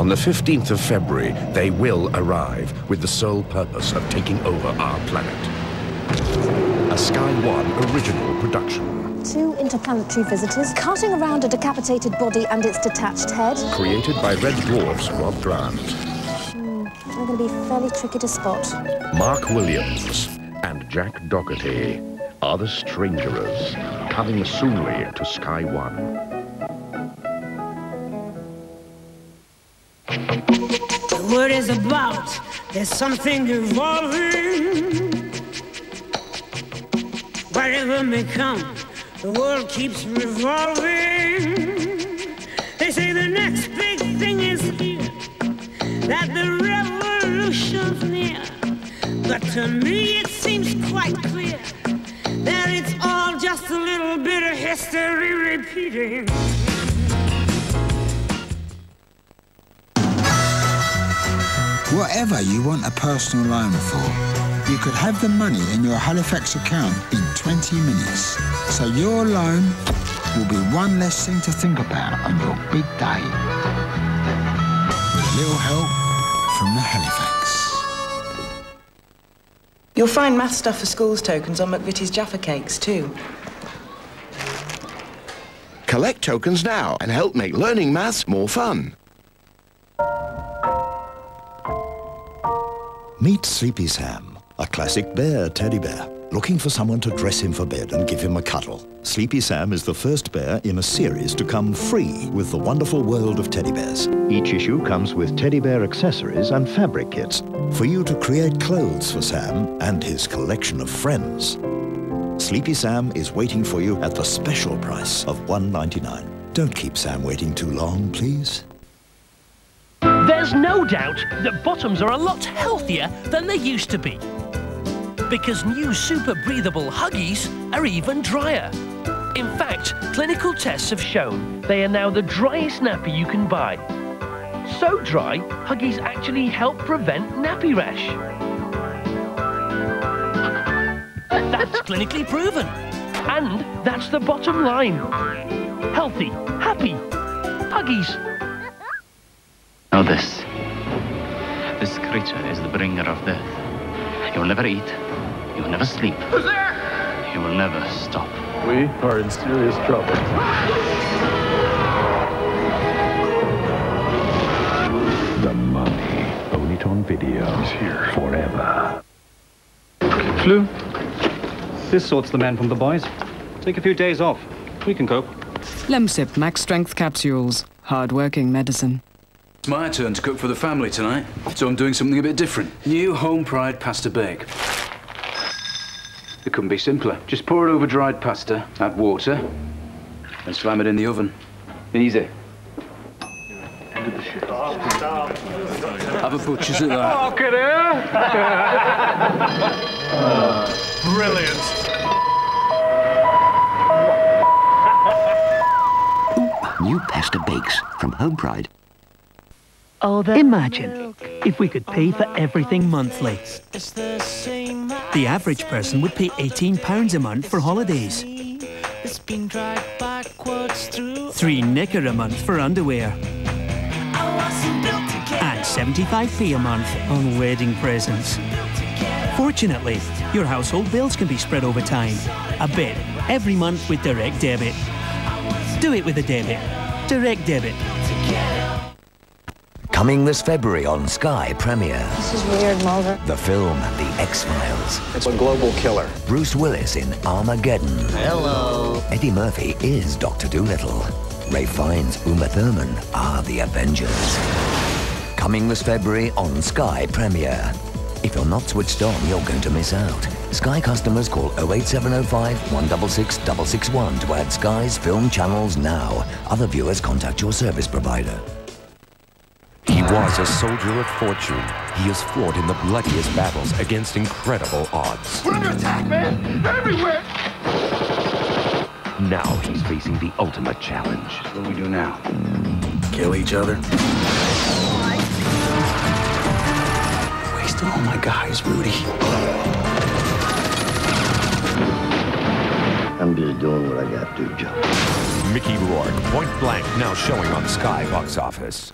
On the 15th of February, they will arrive with the sole purpose of taking over our planet. A Sky One original production. Two interplanetary visitors carting around a decapitated body and its detached head. Created by Red Dwarf's Rob Grant. They're going to be fairly tricky to spot. Mark Williams and Jack Doherty are the Strangerers, coming soonly to Sky One. The word is about, there's something evolving. Whatever may come, the world keeps revolving. They say the next big thing is here, that the revolution's near. But to me it seems quite clear that it's all just a little bit of history repeating. Whatever you want a personal loan for, you could have the money in your Halifax account in 20 minutes. So your loan will be one less thing to think about on your big day. With a little help from the Halifax. You'll find math stuff for schools tokens on McVitie's Jaffa Cakes too. Collect tokens now and help make learning maths more fun. Meet Sleepy Sam, a classic bear teddy bear, looking for someone to dress him for bed and give him a cuddle. Sleepy Sam is the first bear in a series to come free with the wonderful world of teddy bears. Each issue comes with teddy bear accessories and fabric kits for you to create clothes for Sam and his collection of friends. Sleepy Sam is waiting for you at the special price of $1.99. Don't keep Sam waiting too long, please. There's no doubt that bottoms are a lot healthier than they used to be, because new super breathable Huggies are even drier. In fact, clinical tests have shown they are now the driest nappy you can buy. So dry, Huggies actually help prevent nappy rash. That's clinically proven. And that's the bottom line. Healthy, happy Huggies. Now this creature is the bringer of death. He will never eat, he will never sleep, who's there? He will never stop. We are in serious trouble. The Mummy, own it on video, is here forever. Flu, this sorts the man from the boys. Take a few days off, we can cope. Lemsip Max Strength Capsules, hard-working medicine. It's my turn to cook for the family tonight, so I'm doing something a bit different. New Home Pride pasta bake. It couldn't be simpler. Just pour it over dried pasta, add water, and slam it in the oven. Easy. Have a butcher's at that. Look at her! Brilliant. New pasta bakes from Home Pride. Imagine if we could pay for everything monthly. The average person would pay £18 a month for holidays, £3 a month for underwear, and 75p a month on wedding presents. Fortunately, your household bills can be spread over time, a bit every month with Direct Debit. Do it with a debit. Direct Debit. Coming this February on Sky Premiere. This is weird, Mulder. The film, The X-Files. It's a global killer. Bruce Willis in Armageddon. Hello. Eddie Murphy is Dr. Doolittle. Ralph Fiennes, Uma Thurman are the Avengers. Coming this February on Sky Premiere. If you're not switched on, you're going to miss out. Sky customers call 08705 166661 to add Sky's film channels now. Other viewers contact your service provider. He was a soldier of fortune. He has fought in the bloodiest battles against incredible odds. We're under attack, man! Everywhere! Now he's facing the ultimate challenge. What do we do now? Kill each other? Wasted all my guys, Rudy. I'm just doing what I got to do, Joe. Mickey Rourke, Point Blank, now showing on Sky Box Office.